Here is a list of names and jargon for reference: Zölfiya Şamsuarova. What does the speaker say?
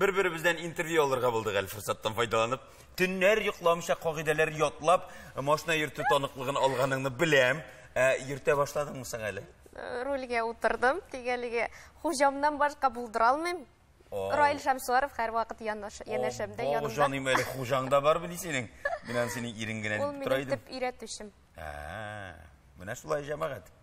bir-birimizden interview alırga bulduk el fırsattan faydalanıp. Tünler yoklamışa kagideler yotlap, maşına yürütü tanıklığını alganını bilem. Yürüte başladın mı sen öyle? Rolge oturdum. Tegelige hocamdan başka bulduralmayım. Zölfiya Şamsuarova her vakit yanaşımda yanımda. Hocanım öyle hocan da var mı senin? Binen senin iringine tuturaydım. Ol menetip iretmişim. Buna şulay cemaat.